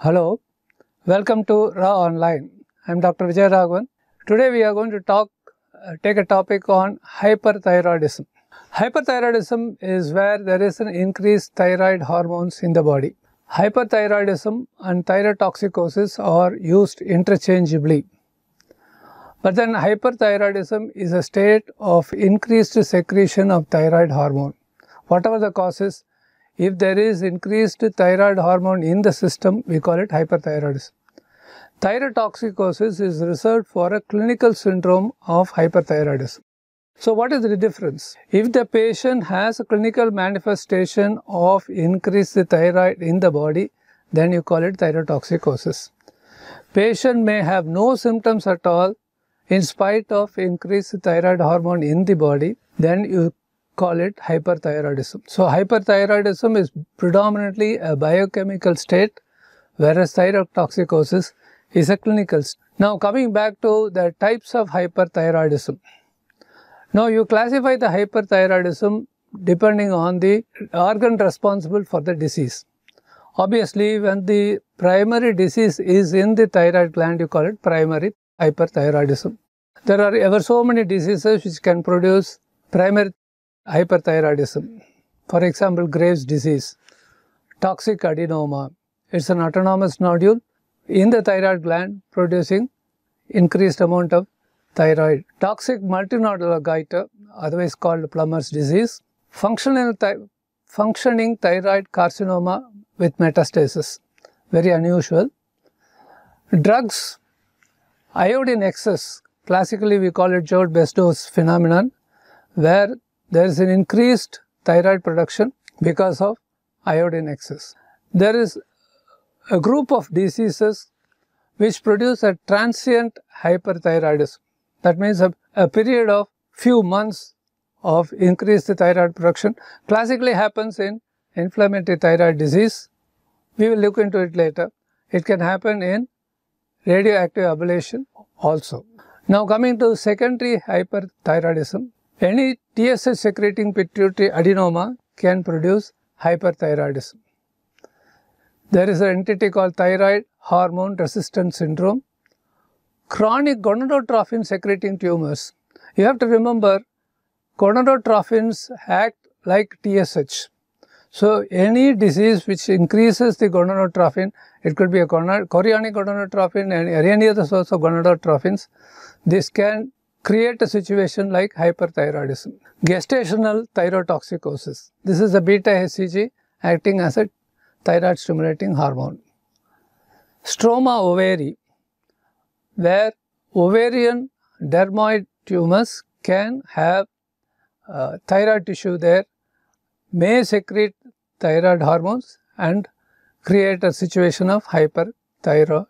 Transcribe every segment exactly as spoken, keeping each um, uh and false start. Hello, welcome to Raw Online. I am Doctor Vijay Raghavan. Today we are going to talk, uh, take a topic on hyperthyroidism. Hyperthyroidism is where there is an increased thyroid hormones in the body. Hyperthyroidism and thyrotoxicosis are used interchangeably. But then hyperthyroidism is a state of increased secretion of thyroid hormone. Whatever the cause is, if there is increased thyroid hormone in the system, we call it hyperthyroidism. Thyrotoxicosis is reserved for a clinical syndrome of hyperthyroidism. So what is the difference? If the patient has a clinical manifestation of increased thyroid in the body, then you call it thyrotoxicosis. Patient may have no symptoms at all in spite of increased thyroid hormone in the body, then you call it hyperthyroidism. So hyperthyroidism is predominantly a biochemical state, whereas thyrotoxicosis is a clinical state. Now coming back to the types of hyperthyroidism. Now you classify the hyperthyroidism depending on the organ responsible for the disease. Obviously, when the primary disease is in the thyroid gland, you call it primary hyperthyroidism. There are ever so many diseases which can produce primary hyperthyroidism. For example, Graves' disease, toxic adenoma. It's an autonomous nodule in the thyroid gland producing increased amount of thyroid. Toxic multinodular goiter, otherwise called Plummer's disease. Functional thi functioning thyroid carcinoma with metastasis, very unusual. Drugs, iodine excess, classically we call it Jod-Basedow phenomenon, where there is an increased thyroid production because of iodine excess. There is a group of diseases which produce a transient hyperthyroidism. That means a, a period of few months of increased thyroid production classically happens in inflammatory thyroid disease. We will look into it later. It can happen in radioactive ablation also. Now coming to secondary hyperthyroidism. Any T S H secreting pituitary adenoma can produce hyperthyroidism. There is an entity called thyroid hormone resistant syndrome. Chronic gonadotrophin secreting tumors. You have to remember, gonadotrophins act like T S H. So any disease which increases the gonadotrophin, it could be a chorionic gonadotrophin and any other source of gonadotrophins, this can create a situation like hyperthyroidism. Gestational thyrotoxicosis. This is a beta H C G acting as a thyroid stimulating hormone. Stroma ovary, where ovarian dermoid tumors can have uh, thyroid tissue there, may secrete thyroid hormones and create a situation of hyperthyro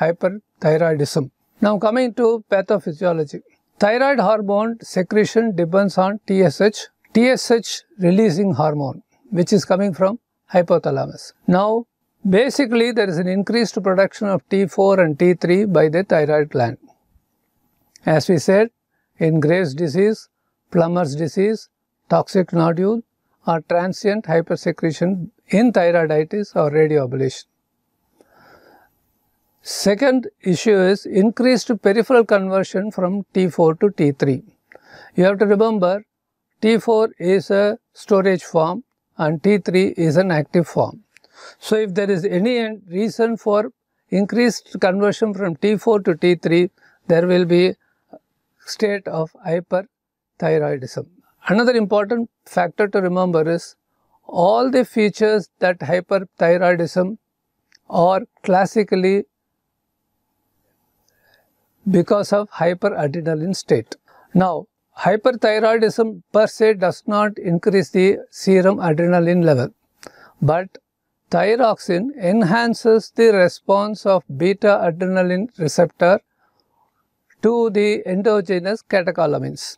hyperthyroidism. Now coming to pathophysiology, thyroid hormone secretion depends on T S H, T S H releasing hormone, which is coming from hypothalamus. Now basically there is an increased production of T four and T three by the thyroid gland. As we said, in Graves' disease, Plummer's disease, toxic nodule or transient hypersecretion in thyroiditis or radioablation. Second issue is increased peripheral conversion from T four to T three. You have to remember, T four is a storage form and T three is an active form. So if there is any reason for increased conversion from T four to T three, there will be a state of hyperthyroidism. Another important factor to remember is all the features that hyperthyroidism are classically because of hyperadrenaline state. Now, hyperthyroidism per se does not increase the serum adrenaline level, but thyroxine enhances the response of beta adrenaline receptor to the endogenous catecholamines.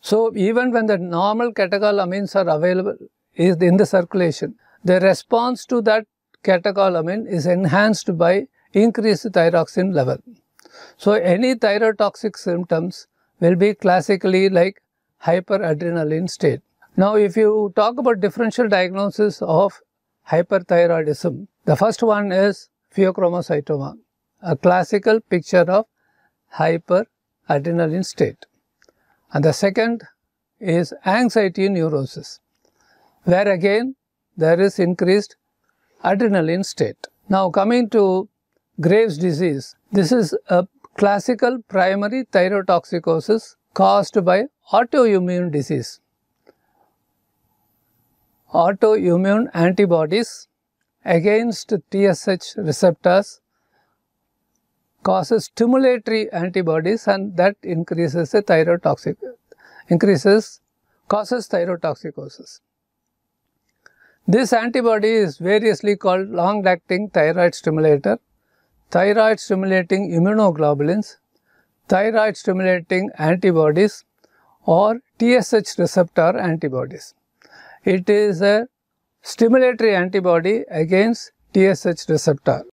So, even when the normal catecholamines are available is in the circulation, the response to that catecholamine is enhanced by increased thyroxine level. So, any thyrotoxic symptoms will be classically like hyperadrenaline state. Now, if you talk about differential diagnosis of hyperthyroidism. The first one is pheochromocytoma, a classical picture of hyperadrenaline state. And the second is anxiety neurosis, where again there is increased adrenaline state. Now coming to Graves' disease, this is a classical primary thyrotoxicosis caused by autoimmune disease. Autoimmune antibodies against T S H receptors causes stimulatory antibodies, and that increases the thyrotoxic, increases, causes thyrotoxicosis. This antibody is variously called long-acting thyroid stimulator, thyroid-stimulating immunoglobulins, thyroid-stimulating antibodies, or T S H receptor antibodies. It is a stimulatory antibody against T S H receptor.